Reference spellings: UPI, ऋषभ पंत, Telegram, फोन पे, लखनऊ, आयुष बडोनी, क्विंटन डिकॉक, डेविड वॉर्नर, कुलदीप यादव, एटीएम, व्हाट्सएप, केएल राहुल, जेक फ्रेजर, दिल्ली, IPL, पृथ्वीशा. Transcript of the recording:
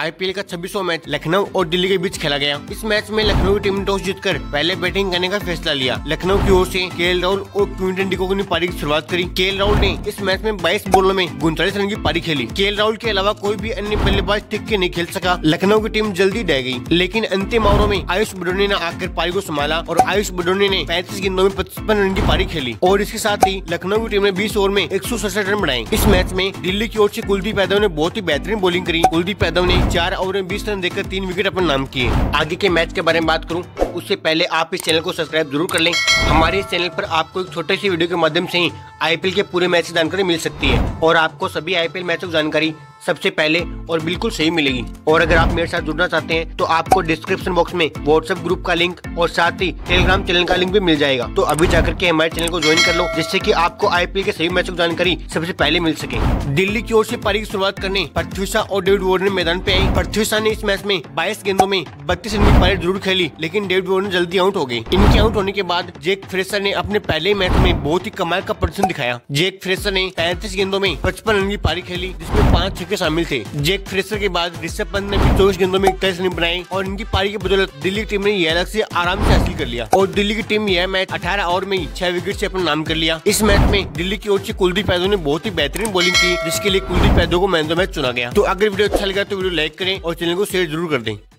IPL का 26वां match लखनऊ और दिल्ली के बीच खेला गया। इस मैच में लखनऊ की टीम ने टॉस जीतकर पहले बैटिंग करने का फैसला लिया। लखनऊ की ओर से केएल राहुल और क्विंटन डिकॉक ने पारी की शुरुआत करी। केएल राहुल ने इस मैच में 22 बॉलों में 39 रन की पारी खेली। केएल राहुल के अलावा कोई भी अन्य बल्लेबाज टिक के नहीं खेल सका। लखनऊ की टीम जल्दी ढह गई, लेकिन अंतिम ओवरों में आयुष बडोनी ने आकर पारी को संभाला और आयुष बडोनी ने 35 गेंदों में 55 रन की पारी खेली और इसके साथ ही लखनऊ की टीम ने 20 ओवर में 167 रन बनाए। इस मैच में दिल्ली की ओर से कुलदीप यादव ने बहुत ही बेहतरीन बॉलिंग करी। कुलदीप यादव ने 4 ओवर में 20 रन देकर 3 विकेट अपने नाम किए। आगे के मैच के बारे में बात करूँ उससे पहले आप इस चैनल को सब्सक्राइब जरूर कर लें। हमारे इस चैनल पर आपको एक छोटे सी वीडियो के माध्यम से ही आईपीएल के पूरे मैच की जानकारी मिल सकती है और आपको सभी आईपीएल मैचों की जानकारी सबसे पहले और बिल्कुल सही मिलेगी। और अगर आप मेरे साथ जुड़ना चाहते हैं तो आपको डिस्क्रिप्शन बॉक्स में व्हाट्सएप ग्रुप का लिंक और साथ ही टेलीग्राम चैनल का लिंक भी मिल जाएगा। तो अभी जाकर के हमारे चैनल को ज्वाइन कर लो जिससे कि आपको आईपीएल के सभी मैचों की जानकारी सबसे पहले मिल सके। दिल्ली की ओर से पारी की शुरुआत करने पृथ्वीशा और डेविड वॉर्नर मैदान पे आई। पृथ्वीशा ने इस मैच में 22 गेंदों में 32 रन की पारी जरूर खेली, लेकिन डेविड वॉर्नर जल्दी आउट हो गए। इनके आउट होने के बाद जेक फ्रेजर ने अपने पहले मैच में बहुत ही कमाल का प्रदर्शन दिखाया। जेक फ्रेजर ने 35 गेंदों में 55 रन की पारी खेली जिसमें 5 छक्के शामिल थे। जेक फ्रेजर के बाद ऋषभ पंत ने भी 24 गेंदों में 21 रन बनाए और इनकी पारी की बदौलत दिल्ली की टीम ने यह लक्ष्य आराम से हासिल कर लिया और दिल्ली की टीम यह मैच 18 ओवर में 6 विकेट से अपना नाम कर लिया। इस मैच में दिल्ली की ओर से कुलदीप यादव ने बहुत ही बेहतरीन बॉलिंग की जिसके लिए कुलदीप यादव को मैन ऑफ द मैच चुना गया। तो अगर वीडियो अच्छा लगा तो वीडियो लाइक करें और चैनल को शेयर जरूर कर दें।